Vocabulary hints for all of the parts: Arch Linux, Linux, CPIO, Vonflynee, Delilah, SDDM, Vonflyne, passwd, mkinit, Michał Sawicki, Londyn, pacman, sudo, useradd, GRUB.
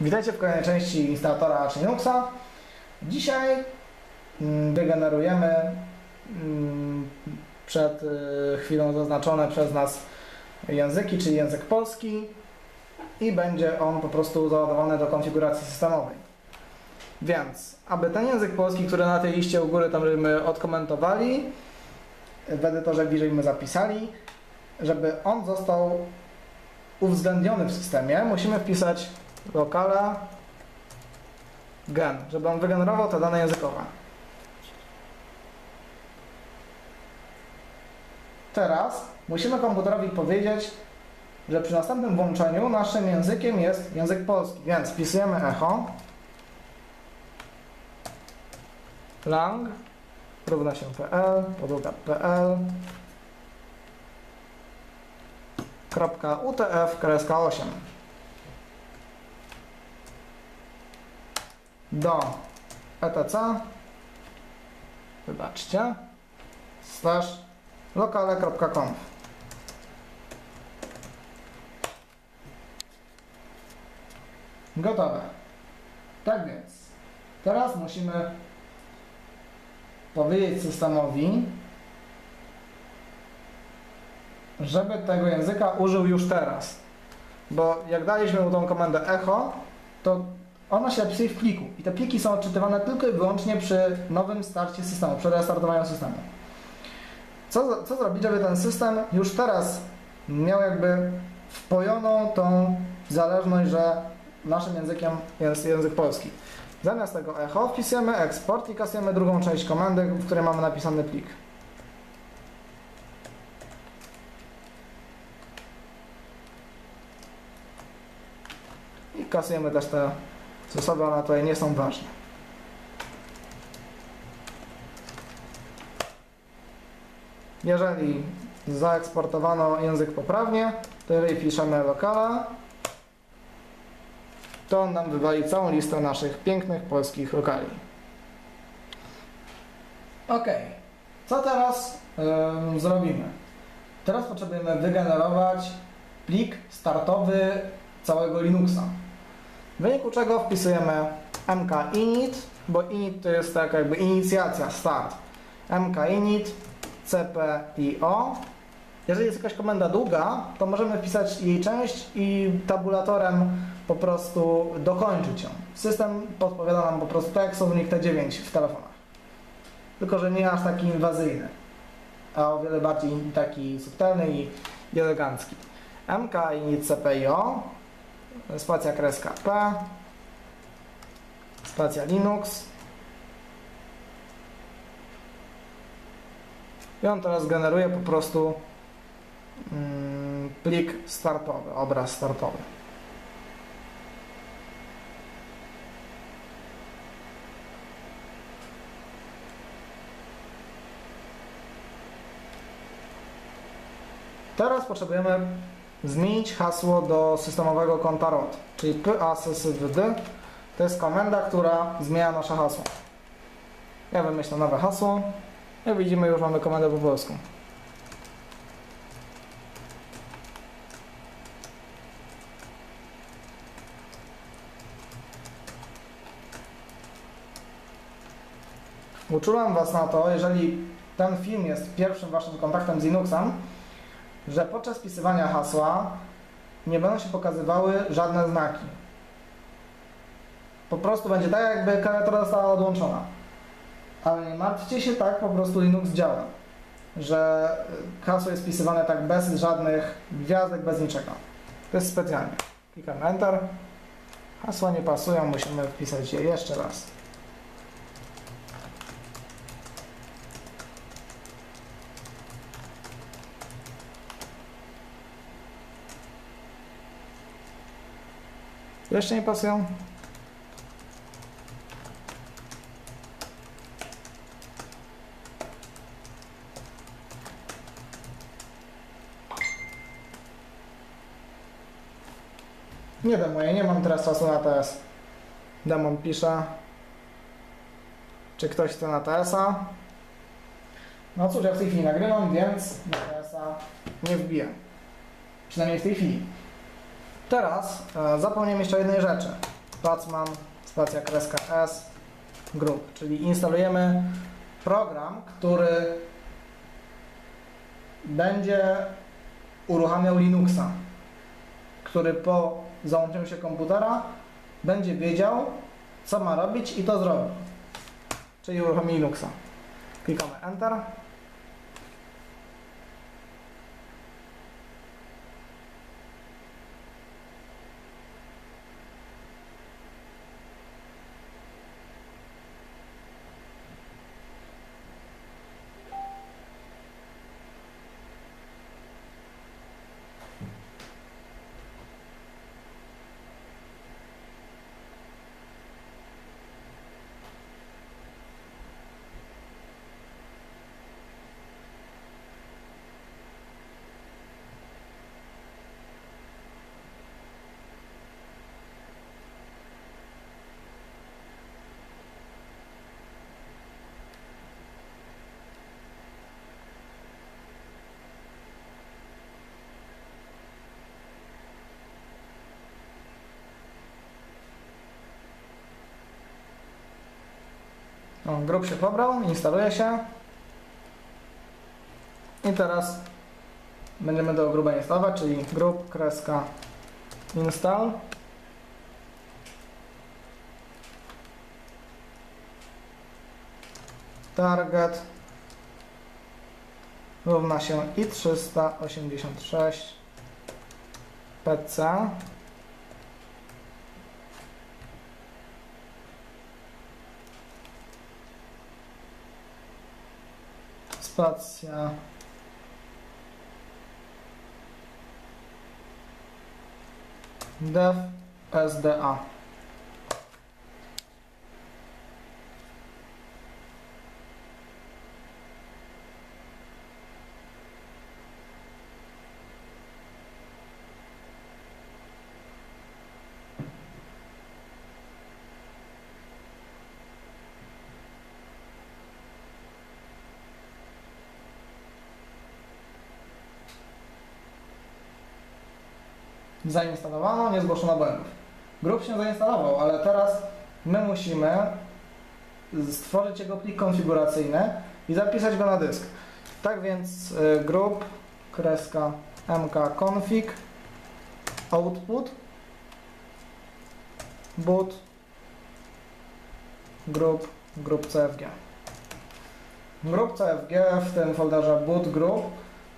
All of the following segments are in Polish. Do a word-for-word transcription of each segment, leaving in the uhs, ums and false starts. Witajcie w kolejnej części instalatora Arch Linuxa. Dzisiaj wygenerujemy przed chwilą zaznaczone przez nas języki, czyli język polski, i będzie on po prostu załadowany do konfiguracji systemowej. Więc, aby ten język polski, który na tej liście u góry tam żeśmy odkomentowali, w edytorze bliżejśmy zapisali, żeby on został uwzględniony w systemie, musimy wpisać lokala gen, żeby on wygenerował te dane językowe. Teraz musimy komputerowi powiedzieć, że przy następnym włączeniu naszym językiem jest język polski, więc wpisujemy echo lang równa się pl, podługa pl, kropka utf, kreska osiem. Do etc, wybaczcie, slash lokale kropka conf. Gotowe. Tak więc, teraz musimy powiedzieć systemowi, żeby tego języka użył już teraz. Bo jak daliśmy mu tą komendę echo, to ona się zapisuje w pliku i te pliki są odczytywane tylko i wyłącznie przy nowym starcie systemu, przy restartowaniu systemu. Co, co zrobić, żeby ten system już teraz miał jakby wpojoną tą zależność, że naszym językiem jest język polski? Zamiast tego echo wpisujemy eksport i kasujemy drugą część komendy, w której mamy napisany plik. I kasujemy też te zasoby, one tutaj nie są ważne. Jeżeli zaeksportowano język poprawnie, to jeżeli piszemy lokala, to on nam wywali całą listę naszych pięknych polskich lokali. Ok, co teraz ym, zrobimy? Teraz potrzebujemy wygenerować plik startowy całego Linuxa. W wyniku czego wpisujemy mkinit, bo init to jest tak jakby inicjacja, start. Mkinit C P I O. Jeżeli jest jakaś komenda długa, to możemy wpisać jej część i tabulatorem po prostu dokończyć ją. System podpowiada nam po prostu tak, jak słownik T dziewięć w telefonach. Tylko że nie aż taki inwazyjny, a o wiele bardziej taki subtelny i elegancki. mkinit C P I O spacja kreska P spacja Linux. I on teraz generuje po prostu mm, plik startowy, obraz startowy. Teraz potrzebujemy zmienić hasło do systemowego konta root, czyli passwd. To jest komenda, która zmienia nasze hasło. Ja wymyślę nowe hasło. Jak widzimy, już mamy komendę po polsku. Uczulam Was na to, jeżeli ten film jest pierwszym Waszym kontaktem z Linuxem, że podczas wpisywania hasła nie będą się pokazywały żadne znaki. Po prostu będzie tak, jakby klawiatura została odłączona. Ale nie martwcie się, tak po prostu Linux działa, że hasło jest wpisywane tak bez żadnych gwiazdek, bez niczego. To jest specjalnie. Klikamy Enter. Hasła nie pasują, musimy wpisać je jeszcze raz. Jeszcze nie pasują. Nie wiem, ja nie mam teraz czasu na T S. Demon pisze. Czy ktoś chce na T S a? No cóż, ja w tej chwili nagrywam, więc na T S a nie wbiję. Przynajmniej w tej chwili. Teraz e, zapomniałem jeszcze o jednej rzeczy. pacman, spacja kreska s, grub, czyli instalujemy program, który będzie uruchamiał Linuxa, który po załączeniu się komputera będzie wiedział, co ma robić i to zrobi, czyli uruchomi Linuxa. Klikamy Enter. Grub się pobrał, instaluje się i teraz będziemy do gruba instalować, czyli grub kreska install. Target równa się i trzysta osiemdziesiąt sześć p c. Spacja dev sda. Zainstalowano, nie zgłoszono błędów. Grub się zainstalował, ale teraz my musimy stworzyć jego plik konfiguracyjny i zapisać go na dysk. Tak więc grub kreska mkconfig output boot grub grub cfg. Grub cfg w tym folderze boot grub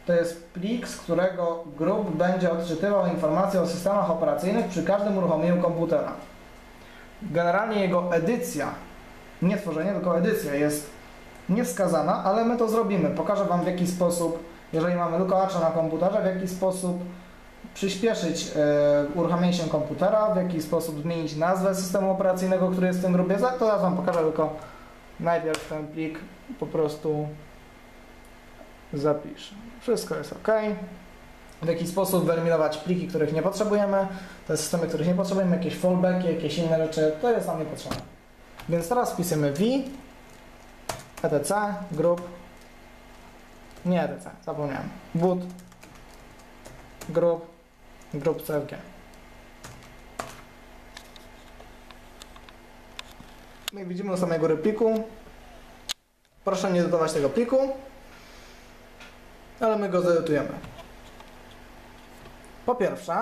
to jest plik, z którego grub będzie odczytywał informacje o systemach operacyjnych przy każdym uruchomieniu komputera. Generalnie jego edycja, nie tworzenie, tylko edycja jest niewskazana, ale my to zrobimy. Pokażę Wam, w jaki sposób, jeżeli mamy lookalike na komputerze, w jaki sposób przyspieszyć yy, uruchamianie się komputera, w jaki sposób zmienić nazwę systemu operacyjnego, który jest w tym grubie. To teraz Wam pokażę, tylko najpierw ten plik po prostu zapiszę. Wszystko jest OK. W jaki sposób wyeliminować pliki, których nie potrzebujemy, te systemy, których nie potrzebujemy, jakieś fallbacki, jakieś inne rzeczy, to jest nam niepotrzebne. Więc teraz wpisujemy v etc grub, nie etc, zapomniałem, boot grub grub cfg. Jak widzimy, u samej góry pliku, proszę nie dodawać tego pliku, ale my go zedytujemy. Po pierwsze,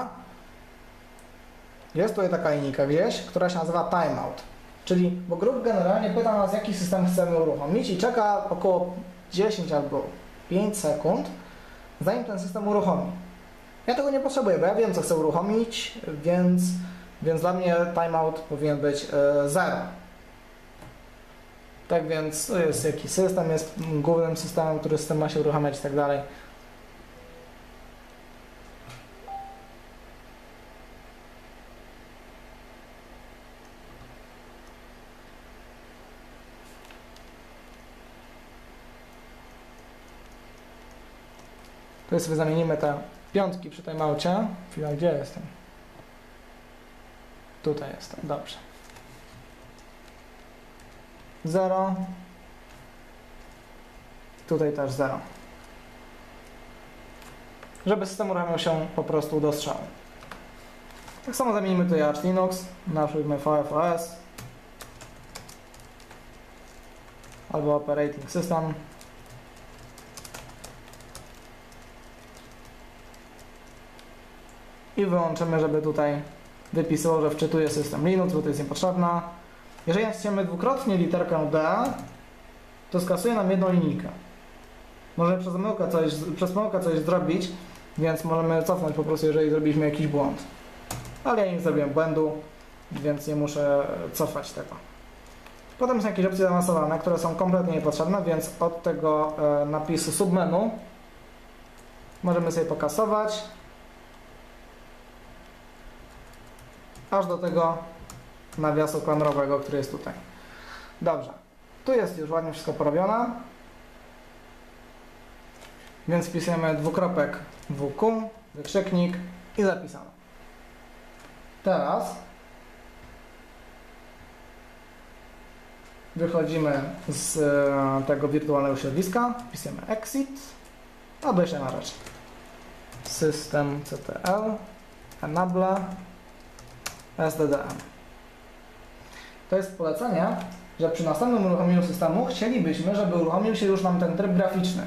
jest tutaj taka linijka gdzieś, która się nazywa timeout, czyli, bo grub generalnie pyta nas, jaki system chcemy uruchomić i czeka około dziesięć albo pięć sekund, zanim ten system uruchomi. Ja tego nie potrzebuję, bo ja wiem, co chcę uruchomić, więc, więc dla mnie timeout powinien być zero. Tak więc to jest jakiś system, jest głównym systemem, który system ma się uruchamiać i tak dalej. Tu sobie zamienimy te piątki przy timeoutie. Chwila, gdzie jestem? Tutaj jestem, dobrze. zero, tutaj też zero, żeby system uruchamiał się po prostu do strzału. Tak samo zamienimy tutaj Arch Linux, nazwijmy V F O S albo Operating System. I wyłączymy, żeby tutaj wypisało, że wczytuje system Linux, bo to jest niepotrzebna. Jeżeli naciśniemy dwukrotnie literkę D, to skasuje nam jedną linijkę. Możemy przez pomyłkę coś, przez pomyłkę coś zrobić, więc możemy cofnąć po prostu, jeżeli zrobiliśmy jakiś błąd. Ale ja nie zrobiłem błędu, więc nie muszę cofać tego. Potem są jakieś opcje zaawansowane, które są kompletnie niepotrzebne, więc od tego napisu submenu możemy sobie pokasować. Aż do tego nawiasu klamrowego, który jest tutaj. Dobrze, tu jest już ładnie wszystko porobione. Więc wpisujemy dwukropek W Q, wykrzyknik i zapisano. Teraz wychodzimy z tego wirtualnego środowiska, wpisujemy exit, albo jeszcze na rzecz. System C T L, enable, S D D M. To jest polecenie, że przy następnym uruchomieniu systemu chcielibyśmy, żeby uruchomił się już nam ten tryb graficzny.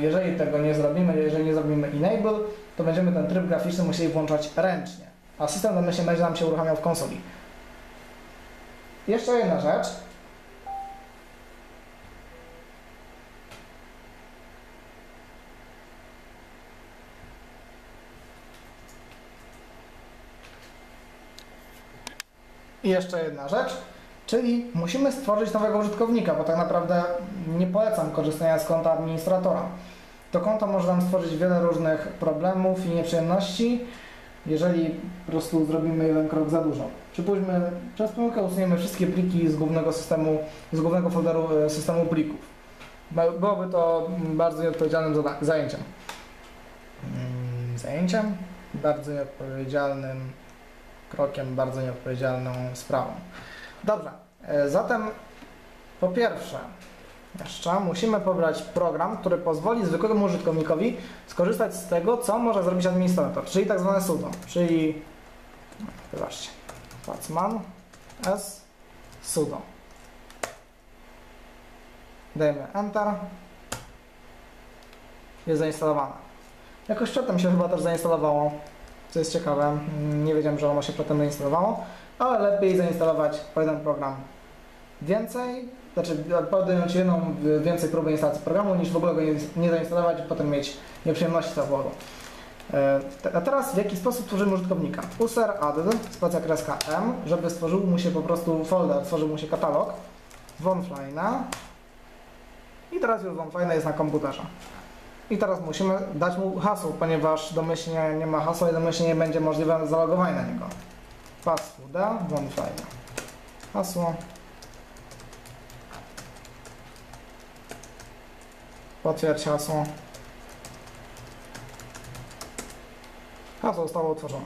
Jeżeli tego nie zrobimy, jeżeli nie zrobimy enable, to będziemy ten tryb graficzny musieli włączać ręcznie, a system domyślnie będzie nam się uruchamiał w konsoli. Jeszcze jedna rzecz. I jeszcze jedna rzecz, czyli musimy stworzyć nowego użytkownika, bo tak naprawdę nie polecam korzystania z konta administratora. To konto może nam stworzyć wiele różnych problemów i nieprzyjemności, jeżeli po prostu zrobimy jeden krok za dużo. Przypuśćmy, przez pomyłkę usuniemy wszystkie pliki z głównego systemu, z głównego folderu systemu plików. Byłoby to bardzo nieodpowiedzialnym zajęciem. Zajęciem? Bardzo nieodpowiedzialnym krokiem, bardzo nieodpowiedzialną sprawą. Dobrze, zatem po pierwsze jeszcze musimy pobrać program, który pozwoli zwykłemu użytkownikowi skorzystać z tego, co może zrobić administrator, czyli tak zwane sudo, czyli zobaczcie, pacman s sudo. Dajemy enter. Jest zainstalowana. Jakoś przedtem się chyba też zainstalowało. Co jest ciekawe, nie wiedziałem, że ono się potem zainstalowało, ale lepiej zainstalować po jeden program więcej, znaczy podjąć jedną więcej próby instalacji programu, niż w ogóle go nie zainstalować i potem mieć nieprzyjemności z zawodu. A teraz w jaki sposób tworzymy użytkownika? useradd spacja kreska m, żeby stworzył mu się po prostu folder, stworzył mu się katalog Vonflyne'a i teraz już Vonflyne jest na komputerze. I teraz musimy dać mu hasło, ponieważ domyślnie nie ma hasła i domyślnie nie będzie możliwe zalogowanie na niego. Passwd, Vonflynee. Hasło. Potwierdź hasło. Hasło zostało utworzone.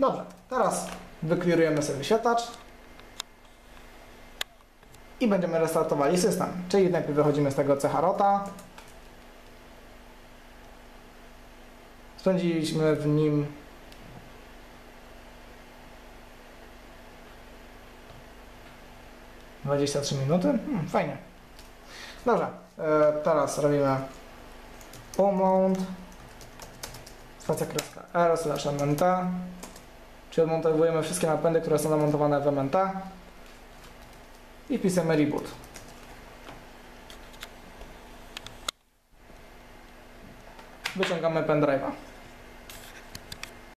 Dobrze, teraz wyklirujemy sobie wyświetlacz. I będziemy restartowali system. Czyli najpierw wychodzimy z tego chrota. Spędziliśmy w nim dwadzieścia trzy minuty. Hmm, fajnie. Dobrze, e, teraz robimy umount stacja kreska r slash mnt, czyli odmontowujemy wszystkie napędy, które są zamontowane w mnt i wpisujemy reboot. Wyciągamy pendrive'a.